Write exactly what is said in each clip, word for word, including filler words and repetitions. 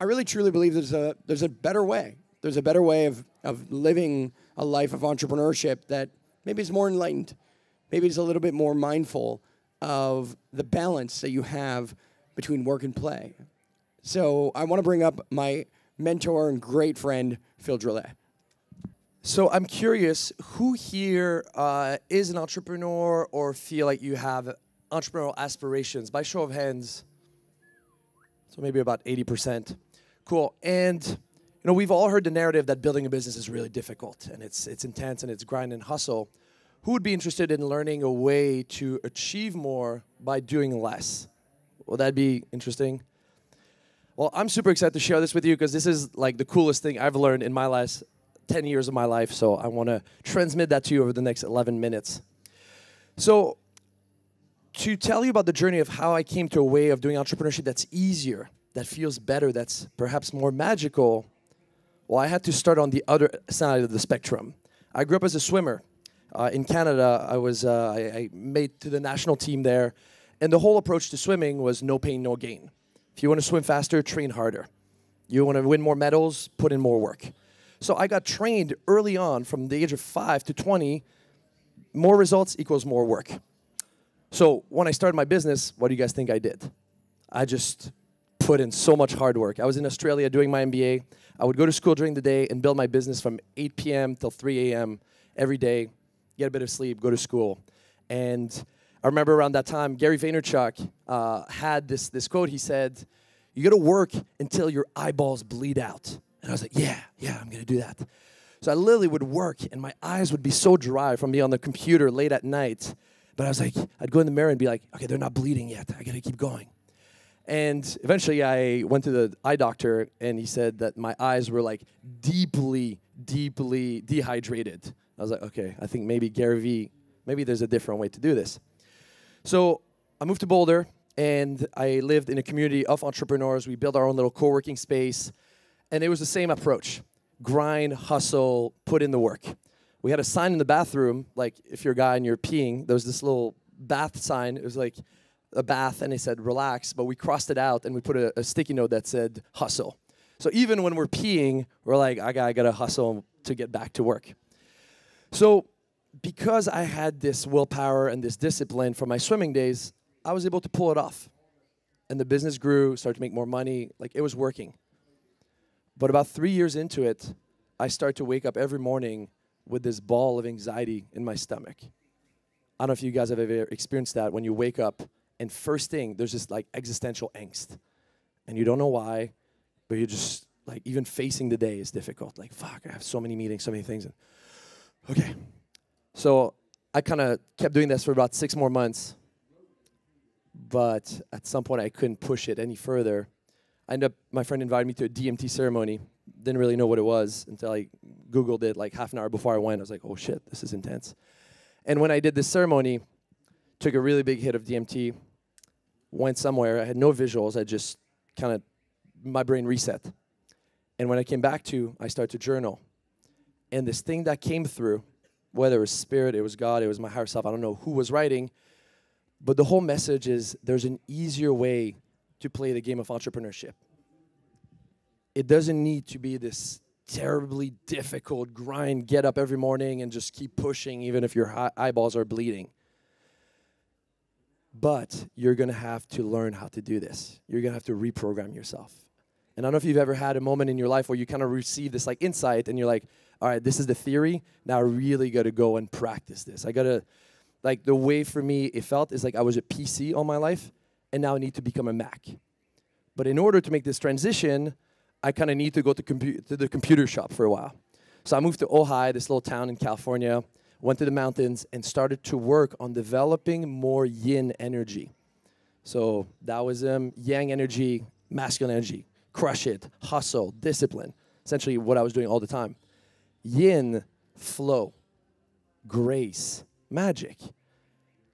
I really truly believe there's a there's a better way. There's a better way of of living a life of entrepreneurship that maybe is more enlightened, maybe it's a little bit more mindful of the balance that you have between work and play. So I want to bring up my mentor and great friend, Phil Drolet. So I'm curious, who here uh, is an entrepreneur or feel like you have entrepreneurial aspirations? By show of hands, so maybe about eighty percent. Cool. And you know, we've all heard the narrative that building a business is really difficult and it's, it's intense and it's grind and hustle. Who would be interested in learning a way to achieve more by doing less? Well, that'd be interesting. Well, I'm super excited to share this with you because this is like the coolest thing I've learned in my last ten years of my life. So I want to transmit that to you over the next eleven minutes. So to tell you about the journey of how I came to a way of doing entrepreneurship that's easier, that feels better, that's perhaps more magical, well, I had to start on the other side of the spectrum. I grew up as a swimmer. Uh, in Canada, I was uh, I, I made to the national team there, and the whole approach to swimming was no pain, no gain. If you want to swim faster, train harder. You want to win more medals, put in more work. So I got trained early on from the age of five to twenty, more results equals more work. So when I started my business, what do you guys think I did? I just put in so much hard work. I was in Australia doing my M B A. I would go to school during the day and build my business from eight p m till three a m every day. Get a bit of sleep, go to school. And I remember around that time, Gary Vaynerchuk uh, had this, this quote. He said, you gotta work until your eyeballs bleed out. And I was like, yeah, yeah, I'm gonna do that. So I literally would work and my eyes would be so dry from being on the computer late at night. But I was like, I'd go in the mirror and be like, okay, they're not bleeding yet. I gotta keep going. And eventually I went to the eye doctor and he said that my eyes were like deeply, deeply dehydrated. I was like, okay, I think maybe Gary V, maybe there's a different way to do this. So I moved to Boulder, and I lived in a community of entrepreneurs. We built our own little co-working space, and it was the same approach. Grind, hustle, put in the work. We had a sign in the bathroom, like if you're a guy and you're peeing, there was this little bath sign. It was like a bath, and it said relax, but we crossed it out, and we put a, a sticky note that said hustle. So even when we're peeing, we're like, I gotta, I gotta hustle to get back to work. So because I had this willpower and this discipline from my swimming days, I was able to pull it off. And the business grew, started to make more money, like it was working. But about three years into it, I started to wake up every morning with this ball of anxiety in my stomach. I don't know if you guys have ever experienced that when you wake up and first thing, there's this like existential angst. And you don't know why, but you're just like, even facing the day is difficult. Like, fuck, I have so many meetings, so many things. And okay, so I kind of kept doing this for about six more months, but at some point I couldn't push it any further. I ended up, my friend invited me to a D M T ceremony. Didn't really know what it was until I Googled it like half an hour before I went. I was like, oh shit, this is intense. And when I did this ceremony, took a really big hit of D M T, went somewhere, I had no visuals, I just kind of, my brain reset. And when I came back to, I started to journal. And this thing that came through, whether it was spirit, it was God, it was my higher self, I don't know who was writing, but the whole message is there's an easier way to play the game of entrepreneurship. It doesn't need to be this terribly difficult grind, get up every morning and just keep pushing even if your eyeballs are bleeding. But you're gonna have to learn how to do this. You're gonna have to reprogram yourself. And I don't know if you've ever had a moment in your life where you kind of receive this like insight and you're like, all right, this is the theory. Now I really got to go and practice this. I got to, like the way for me it felt is like I was a P C all my life and now I need to become a Mac. But in order to make this transition, I kind of need to go to, compu to the computer shop for a while. So I moved to Ojai, this little town in California, went to the mountains and started to work on developing more yin energy. So Taoism, yang energy, masculine energy. Crush it, hustle, discipline. Essentially what I was doing all the time. Yin, flow, grace, magic.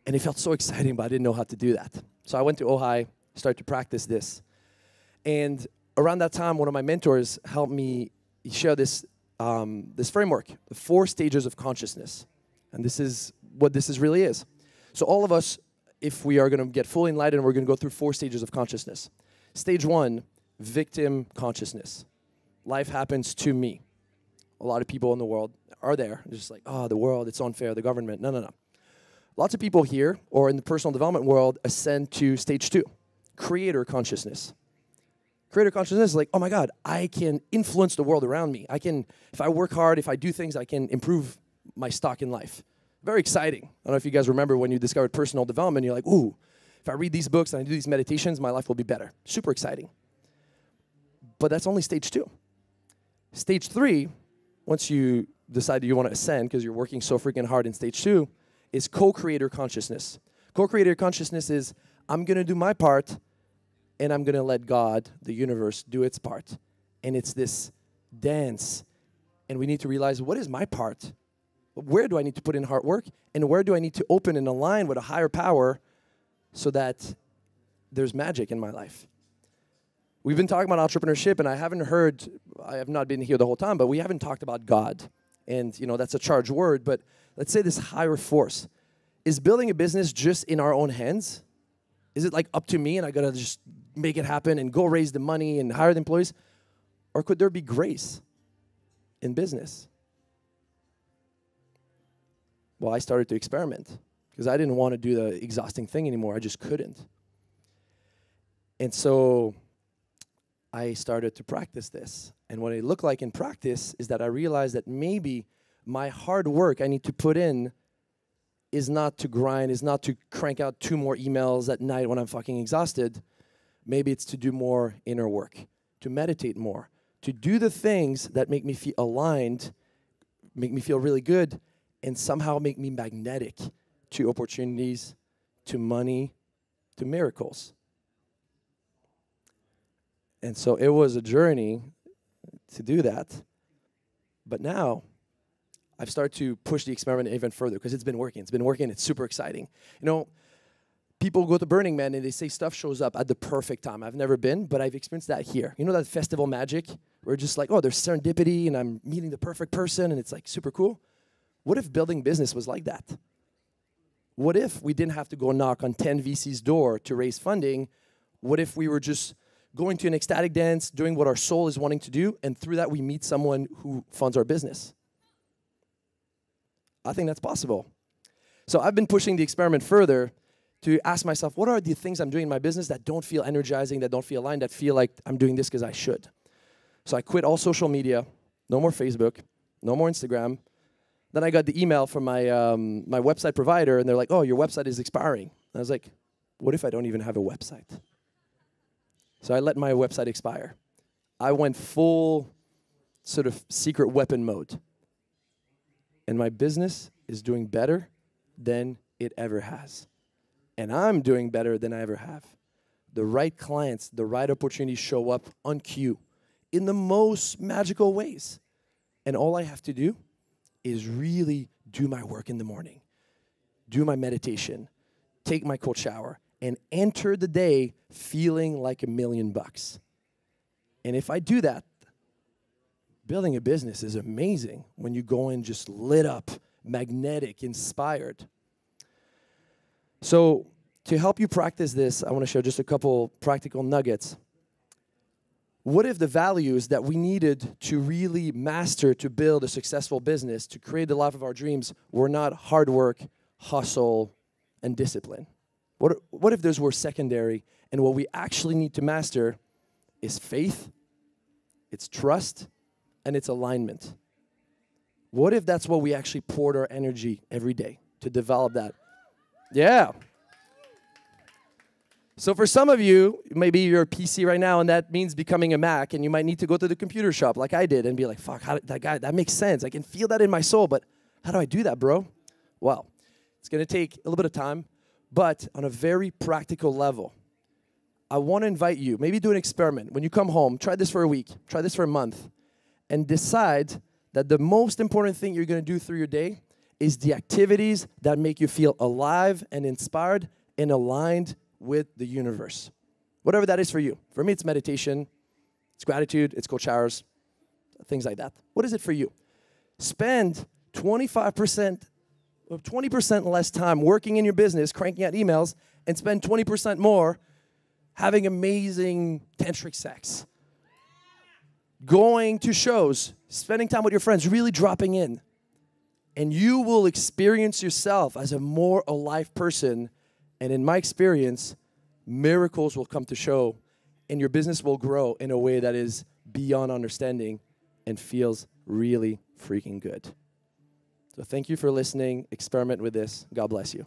And it felt so exciting, but I didn't know how to do that. So I went to Ojai, started to practice this. And around that time, one of my mentors helped me share this, um, this framework, the four stages of consciousness. And this is what this is really is. So all of us, if we are going to get fully enlightened, we're going to go through four stages of consciousness. Stage one victim consciousness. Life happens to me. A lot of people in the world are there. They're just like, oh, the world, it's unfair, the government. No, no, no. Lots of people here, or in the personal development world, ascend to stage two, creator consciousness. Creator consciousness is like, oh my God, I can influence the world around me. I can, if I work hard, if I do things, I can improve my stock in life. Very exciting. I don't know if you guys remember when you discovered personal development, you're like, ooh, if I read these books and I do these meditations, my life will be better. Super exciting. But that's only stage two. Stage three, once you decide that you want to ascend because you're working so freaking hard in stage two, is co-creator consciousness. Co-creator consciousness is, I'm going to do my part, and I'm going to let God, the universe, do its part. And it's this dance. And we need to realize, what is my part? Where do I need to put in hard work? And where do I need to open and align with a higher power so that there's magic in my life? We've been talking about entrepreneurship, and I haven't heard, I have not been here the whole time, but we haven't talked about God. And, you know, that's a charged word, but let's say this higher force. Is building a business just in our own hands? Is it like up to me and I got to just make it happen and go raise the money and hire the employees? Or could there be grace in business? Well, I started to experiment because I didn't want to do the exhausting thing anymore. I just couldn't. And so I started to practice this. And what it looked like in practice is that I realized that maybe my hard work I need to put in is not to grind, is not to crank out two more emails at night when I'm fucking exhausted. Maybe it's to do more inner work, to meditate more, to do the things that make me feel aligned, make me feel really good, and somehow make me magnetic to opportunities, to money, to miracles. And so it was a journey to do that. But now, I've started to push the experiment even further because it's been working. It's been working. It's super exciting. You know, people go to Burning Man and they say stuff shows up at the perfect time. I've never been, but I've experienced that here. You know that festival magic? We're just like, oh, there's serendipity and I'm meeting the perfect person and it's like super cool. What if building business was like that? What if we didn't have to go knock on ten V C's door to raise funding? What if we were just going to an ecstatic dance, doing what our soul is wanting to do, and through that we meet someone who funds our business? I think that's possible. So I've been pushing the experiment further to ask myself, what are the things I'm doing in my business that don't feel energizing, that don't feel aligned, that feel like I'm doing this because I should? So I quit all social media, no more Facebook, no more Instagram. Then I got the email from my, um, my website provider, and they're like, oh, your website is expiring. And I was like, what if I don't even have a website? So I let my website expire. I went full sort of secret weapon mode. And my business is doing better than it ever has. And I'm doing better than I ever have. The right clients, the right opportunities show up on cue in the most magical ways. And all I have to do is really do my work in the morning, do my meditation, take my cold shower, and enter the day feeling like a million bucks. And if I do that, building a business is amazing when you go in just lit up, magnetic, inspired. So to help you practice this, I want to share just a couple practical nuggets. What if the values that we needed to really master to build a successful business, to create the life of our dreams, were not hard work, hustle, and discipline? What, what if those were secondary and what we actually need to master is faith, it's trust, and its alignment? What if that's what we actually poured our energy every day to develop that? Yeah. So for some of you, maybe you're a P C right now, and that means becoming a Mac, and you might need to go to the computer shop like I did and be like, fuck, how did that guy, that makes sense. I can feel that in my soul, but how do I do that, bro? Well, it's going to take a little bit of time, but on a very practical level, I want to invite you, maybe do an experiment. When you come home, try this for a week, try this for a month, and decide that the most important thing you're going to do through your day is the activities that make you feel alive and inspired and aligned with the universe. Whatever that is for you. For me, it's meditation, it's gratitude, it's cold showers, things like that. What is it for you? Spend twenty-five percent or twenty percent less time working in your business, cranking out emails, and spend twenty percent more having amazing tantric sex, going to shows, spending time with your friends, really dropping in. And you will experience yourself as a more alive person. And in my experience, miracles will come to show, and your business will grow in a way that is beyond understanding and feels really freaking good. So thank you for listening. Experiment with this. God bless you.